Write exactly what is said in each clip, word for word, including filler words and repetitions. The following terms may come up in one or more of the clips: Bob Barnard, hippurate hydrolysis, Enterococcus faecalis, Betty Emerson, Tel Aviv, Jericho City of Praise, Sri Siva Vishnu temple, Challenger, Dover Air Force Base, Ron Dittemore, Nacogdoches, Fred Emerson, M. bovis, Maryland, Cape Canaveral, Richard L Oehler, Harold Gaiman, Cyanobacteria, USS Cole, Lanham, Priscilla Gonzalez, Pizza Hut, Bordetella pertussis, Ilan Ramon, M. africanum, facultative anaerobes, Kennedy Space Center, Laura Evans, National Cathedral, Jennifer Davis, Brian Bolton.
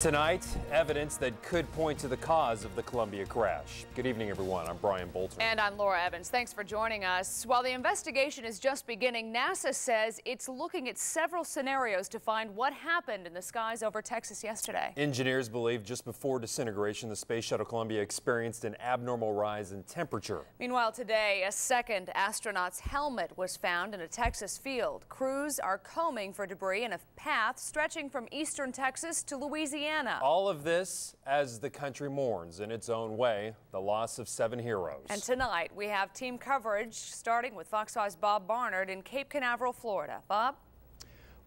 Tonight, evidence that could point to the cause of the Columbia crash. Good evening, everyone. I'm Brian Bolton. And I'm Laura Evans. Thanks for joining us. While the investigation is just beginning, NASA says it's looking at several scenarios to find what happened in the skies over Texas yesterday. Engineers believe just before disintegration, the Space Shuttle Columbia experienced an abnormal rise in temperature. Meanwhile, today, a second astronaut's helmet was found in a Texas field. Crews are combing for debris in a path stretching from eastern Texas to Louisiana. All of this as the country mourns, in its own way, the loss of seven heroes. And tonight, we have team coverage, starting with Fox five's Bob Barnard in Cape Canaveral, Florida. Bob?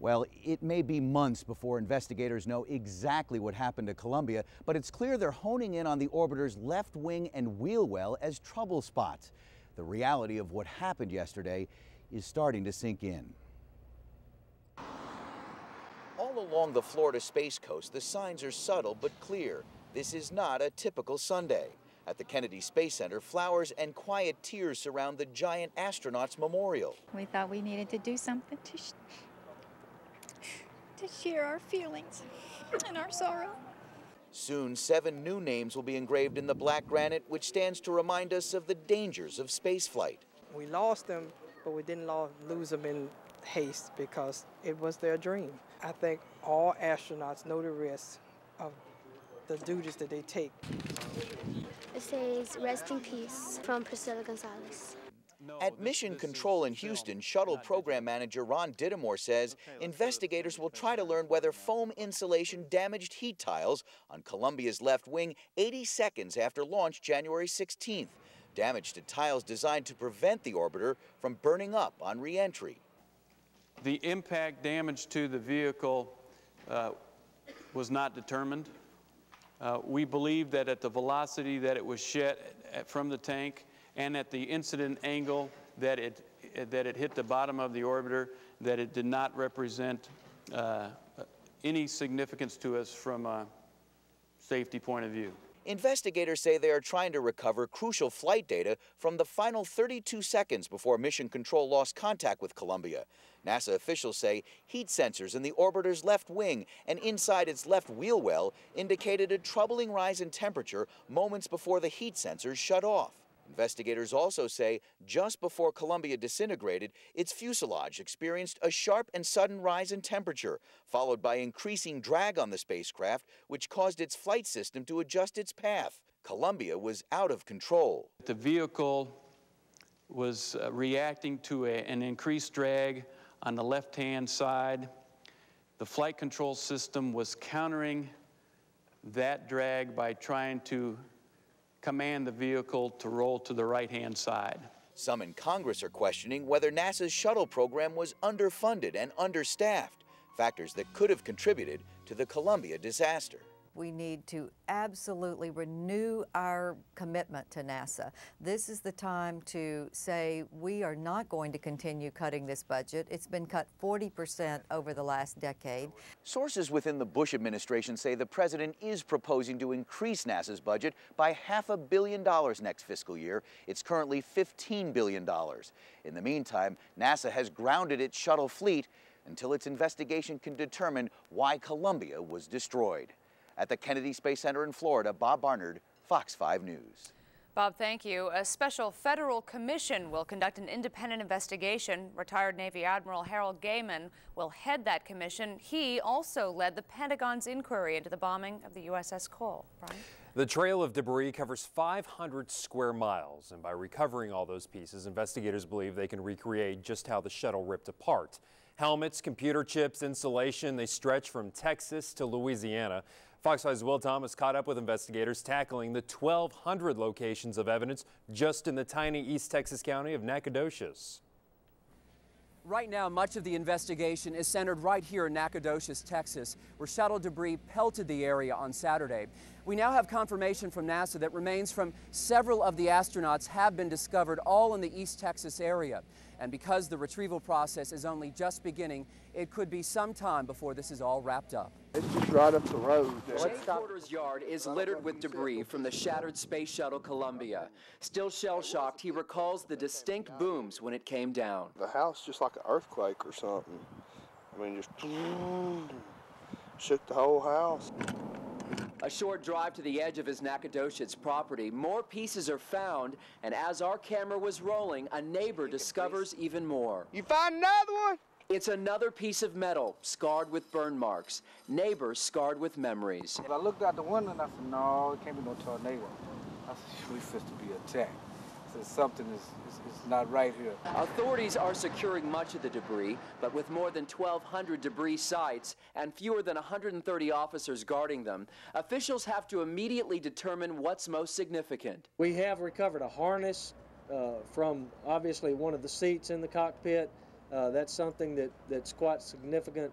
Well, it may be months before investigators know exactly what happened to Columbia, but it's clear they're honing in on the orbiter's left wing and wheel well as trouble spots. The reality of what happened yesterday is starting to sink in. All along the Florida Space Coast, the signs are subtle but clear. This is not a typical Sunday. At the Kennedy Space Center, flowers and quiet tears surround the giant astronaut's memorial. We thought we needed to do something to, sh to share our feelings and our sorrow. Soon, seven new names will be engraved in the black granite, which stands to remind us of the dangers of spaceflight. We lost them, but we didn't lose them in haste because it was their dream. I think all astronauts know the risk of the duties that they take. It says, rest in peace, from Priscilla Gonzalez. At Mission Control in Houston, shuttle program manager Ron Dittemore says investigators will try to learn whether foam insulation damaged heat tiles on Columbia's left wing eighty seconds after launch January sixteenth. Damage to tiles designed to prevent the orbiter from burning up on re-entry. The impact damage to the vehicle uh, was not determined. Uh, we believe that at the velocity that it was shed at, from the tank and at the incident angle that it, that it hit the bottom of the orbiter, that it did not represent uh, any significance to us from a safety point of view. Investigators say they are trying to recover crucial flight data from the final thirty-two seconds before Mission Control lost contact with Columbia. NASA officials say heat sensors in the orbiter's left wing and inside its left wheel well indicated a troubling rise in temperature moments before the heat sensors shut off. Investigators also say just before Columbia disintegrated, its fuselage experienced a sharp and sudden rise in temperature, followed by increasing drag on the spacecraft, which caused its flight system to adjust its path. Columbia was out of control. The vehicle was uh, reacting to a, an increased drag on the left-hand side. The flight control system was countering that drag by trying to command the vehicle to roll to the right-hand side. Some in Congress are questioning whether NASA's shuttle program was underfunded and understaffed, factors that could have contributed to the Columbia disaster. We need to absolutely renew our commitment to NASA. This is the time to say we are not going to continue cutting this budget. It's been cut forty percent over the last decade. Sources within the Bush administration say the president is proposing to increase NASA's budget by half a billion dollars next fiscal year. It's currently fifteen billion dollars. In the meantime, NASA has grounded its shuttle fleet until its investigation can determine why Columbia was destroyed. At the Kennedy Space Center in Florida, Bob Barnard, Fox five News. Bob, thank you. A special federal commission will conduct an independent investigation. Retired Navy Admiral Harold Gaiman will head that commission. He also led the Pentagon's inquiry into the bombing of the U S S Cole. Brian? The trail of debris covers five hundred square miles, and by recovering all those pieces, investigators believe they can recreate just how the shuttle ripped apart. Helmets, computer chips, insulation, they stretch from Texas to Louisiana. Fox five's Will Thomas caught up with investigators tackling the twelve hundred locations of evidence just in the tiny East Texas county of Nacogdoches. Right now, much of the investigation is centered right here in Nacogdoches, Texas, where shuttle debris pelted the area on Saturday. We now have confirmation from NASA that remains from several of the astronauts have been discovered all in the East Texas area. And because the retrieval process is only just beginning, it could be some time before this is all wrapped up. It's just right up the road. Jay Porter's yard is littered with debris from the shattered Space Shuttle Columbia. Still shell-shocked, he recalls the distinct booms when it came down. The house just like an earthquake or something. I mean, just shook the whole house. A short drive to the edge of his Nacogdoches property, more pieces are found, and as our camera was rolling, a neighbor discovers even more. You find another one? It's another piece of metal, scarred with burn marks. Neighbors scarred with memories. I looked out the window and I said, no, it can't be no tornado. I said, we're supposed to be attacked. I said, something is, is, is not right here. Authorities are securing much of the debris, but with more than twelve hundred debris sites and fewer than one hundred thirty officers guarding them, officials have to immediately determine what's most significant. We have recovered a harness uh, from obviously one of the seats in the cockpit. Uh, that's something that, that's quite significant.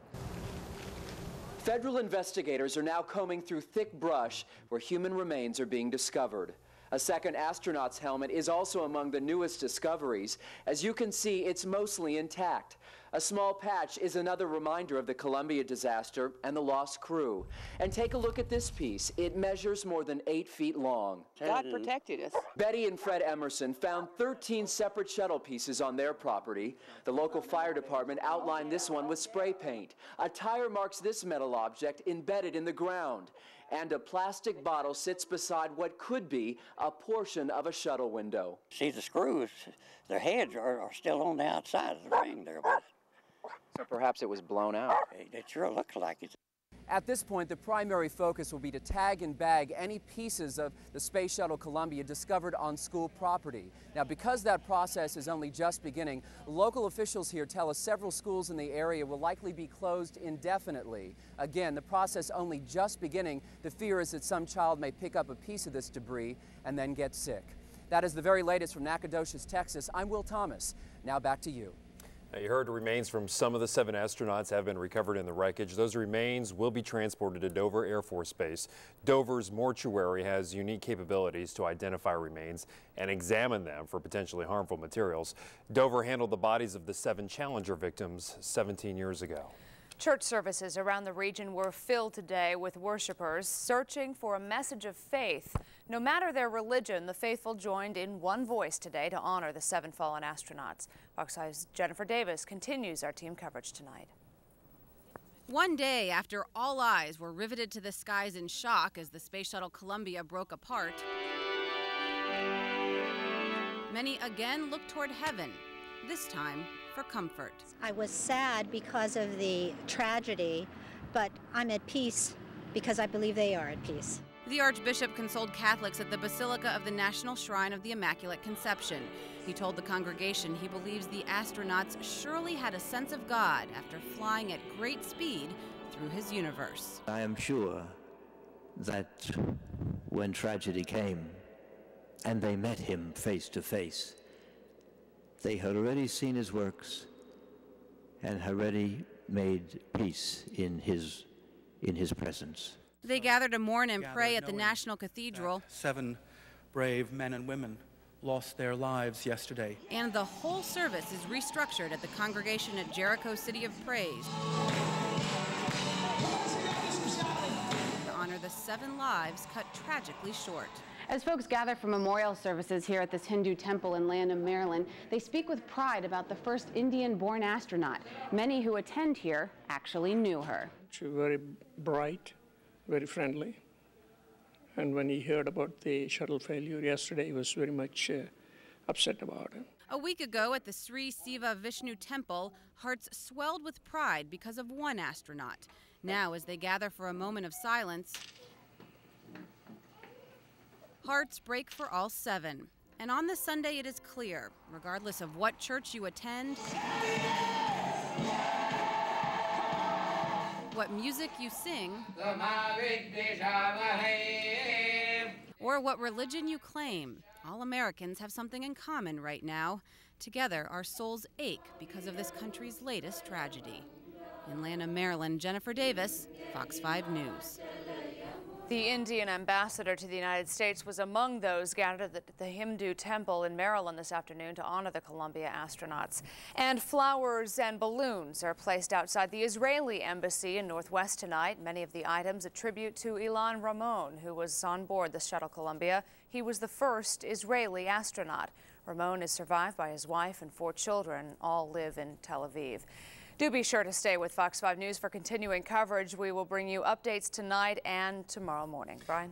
Federal investigators are now combing through thick brush where human remains are being discovered. A second astronaut's helmet is also among the newest discoveries. As you can see, it's mostly intact. A small patch is another reminder of the Columbia disaster and the lost crew. And take a look at this piece. It measures more than eight feet long. God protected us. Betty and Fred Emerson found thirteen separate shuttle pieces on their property. The local fire department outlined this one with spray paint. A tire marks this metal object embedded in the ground. And a plastic bottle sits beside what could be a portion of a shuttle window. See, the screws, their heads are, are still on the outside of the ring there. So perhaps it was blown out. It, it sure looks like it. At this point, the primary focus will be to tag and bag any pieces of the Space Shuttle Columbia discovered on school property. Now, because that process is only just beginning, local officials here tell us several schools in the area will likely be closed indefinitely. Again, the process only just beginning. The fear is that some child may pick up a piece of this debris and then get sick. That is the very latest from Nacogdoches, Texas. I'm Will Thomas. Now back to you. Now, you heard remains from some of the seven astronauts have been recovered in the wreckage. Those remains will be transported to Dover Air Force Base. Dover's mortuary has unique capabilities to identify remains and examine them for potentially harmful materials. Dover handled the bodies of the seven Challenger victims seventeen years ago. Church services around the region were filled today with worshipers searching for a message of faith. No matter their religion, the faithful joined in one voice today to honor the seven fallen astronauts. Fox Eye's Jennifer Davis continues our team coverage tonight. One day after all eyes were riveted to the skies in shock as the Space Shuttle Columbia broke apart, many again looked toward heaven, this time for comfort. I was sad because of the tragedy, but I'm at peace because I believe they are at peace. The Archbishop consoled Catholics at the Basilica of the National Shrine of the Immaculate Conception. He told the congregation he believes the astronauts surely had a sense of God after flying at great speed through his universe. I am sure that when tragedy came and they met him face to face, they had already seen his works and had already made peace in his, in his presence. They gathered to mourn and pray at the National Cathedral. Seven brave men and women lost their lives yesterday. And the whole service is restructured at the congregation at Jericho City of Praise to honor the seven lives cut tragically short. As folks gather for memorial services here at this Hindu temple in Lanham, Maryland, they speak with pride about the first Indian-born astronaut. Many who attend here actually knew her. She was very bright, very friendly. And when he heard about the shuttle failure yesterday, he was very much uh, upset about it. A week ago at the Sri Siva Vishnu temple, hearts swelled with pride because of one astronaut. Now, as they gather for a moment of silence, hearts break for all seven. And on this Sunday, it is clear, regardless of what church you attend, what music you sing, or what religion you claim, all Americans have something in common right now. Together, our souls ache because of this country's latest tragedy. In Lanham, Maryland, Jennifer Davis, Fox five News. The Indian ambassador to the United States was among those gathered at the Hindu temple in Maryland this afternoon to honor the Columbia astronauts. And flowers and balloons are placed outside the Israeli embassy in Northwest tonight. Many of the items a tribute to Ilan Ramon, who was on board the Shuttle Columbia. He was the first Israeli astronaut. Ramon is survived by his wife and four children. All live in Tel Aviv. Do be sure to stay with Fox five News for continuing coverage. We will bring you updates tonight and tomorrow morning. Brian?